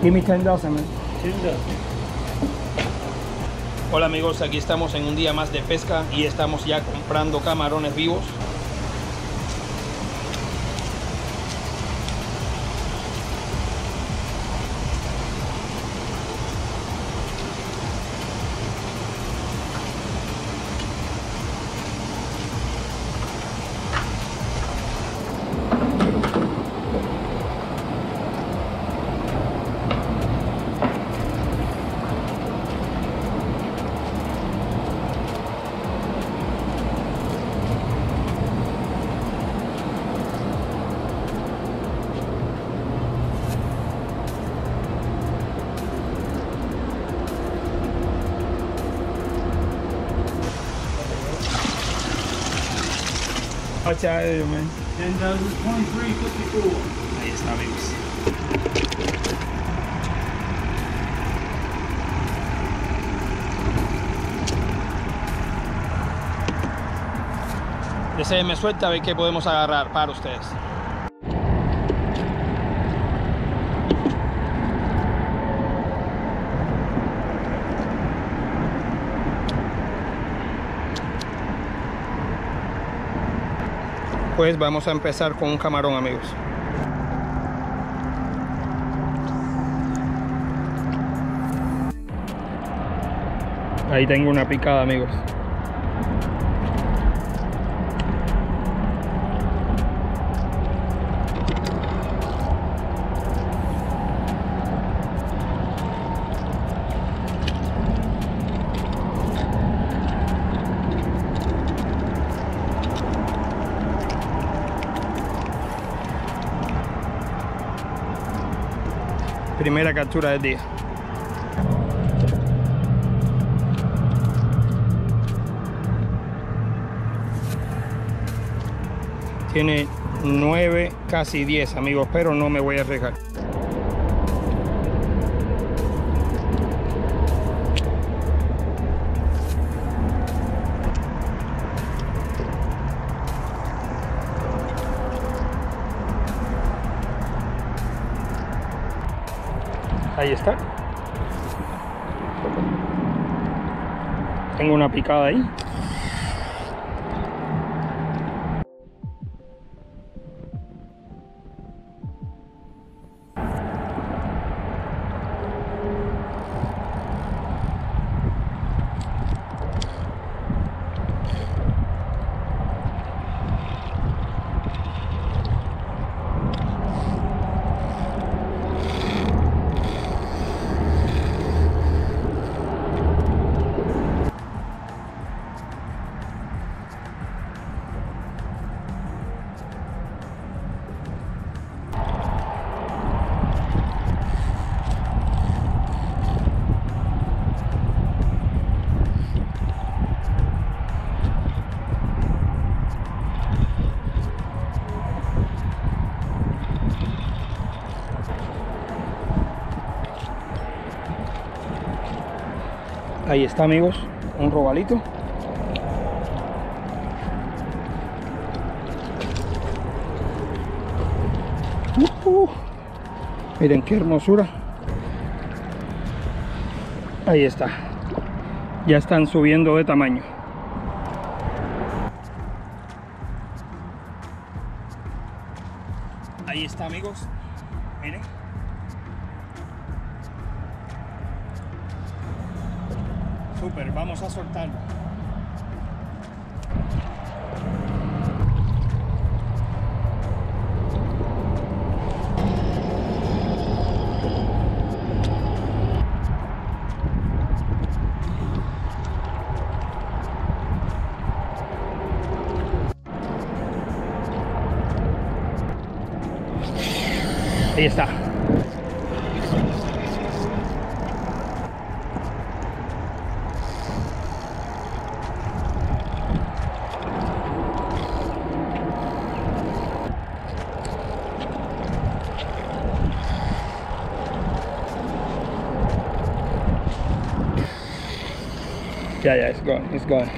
Give me 10,000, man. 10,000. Hola amigos, aquí estamos en un día más de pesca y estamos ya comprando camarones vivos. Ahí está, amigos. Deséenme suerte a ver qué podemos agarrar para ustedes. Pues vamos a empezar con un camarón, amigos. Ahí tengo una picada, amigos. Primera captura del día. Tiene 9, casi 10, amigos, pero no me voy a arriesgar. Ahí está. Tengo una picada ahí. Ahí está, amigos, un robalito. Miren qué hermosura. Ahí está. Ya están subiendo de tamaño. Ahí está, amigos. Miren. Super, vamos a soltarlo. Ahí está. Yeah, it's gone, it's gone.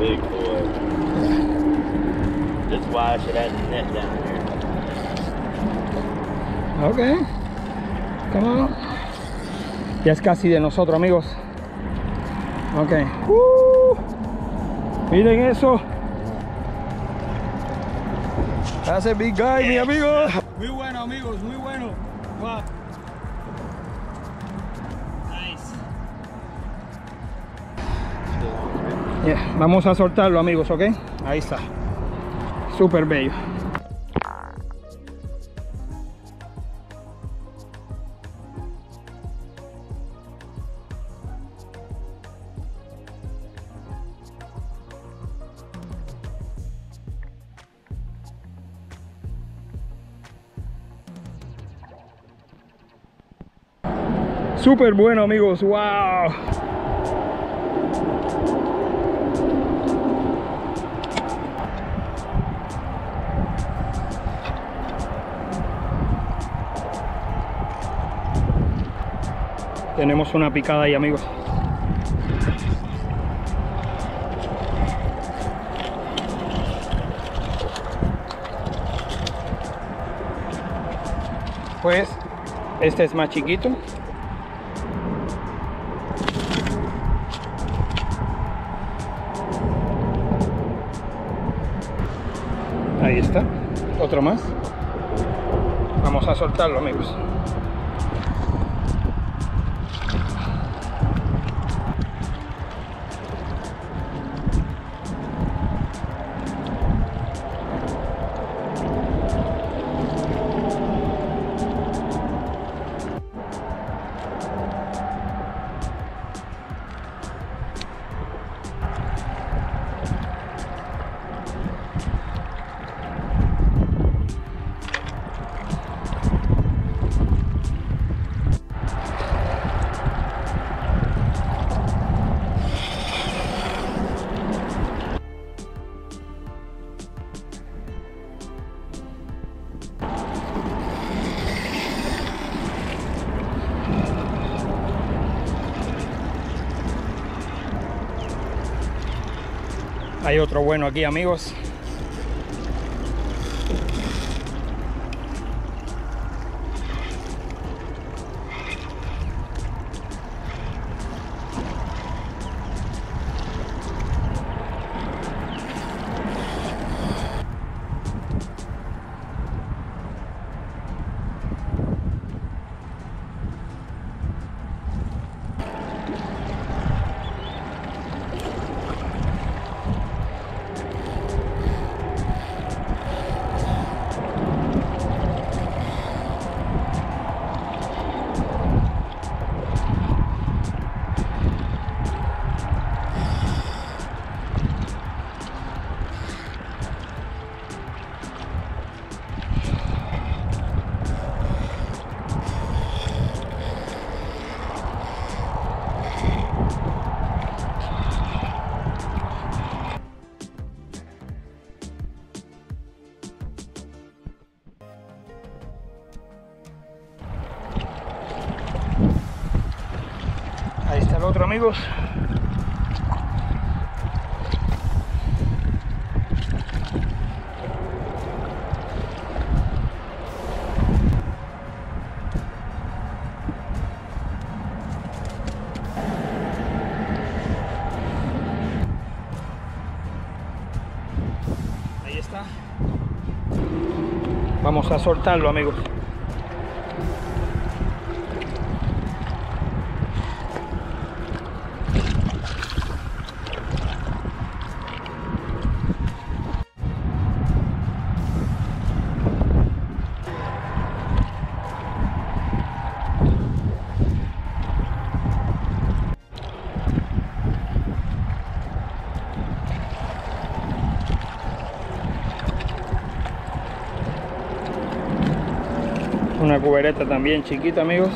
big boy. That's why I should have the net down here. Okay. Come on. Ya es casi de nosotros, amigos. Ok. Miren eso. That's a big guy, mi amigo. Muy bueno, amigos, muy bueno. Wow. Yeah, vamos a soltarlo, amigos, ¿ok? Ahí está. Súper bello. Súper bueno, amigos. ¡Wow! Tenemos una picada ahí, amigos. Pues este es más chiquito. Ahí está. Otro más. Vamos a soltarlo, amigos. Hay otro bueno aquí, amigos. Otro, amigos. Ahí está. Vamos a soltarlo, amigos. Una cubereta también chiquita, amigos.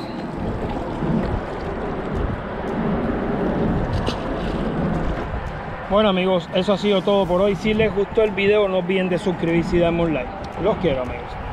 Bueno, amigos, eso ha sido todo por hoy. Si les gustó el video, no olviden de suscribirse y darme un like. Los quiero, amigos.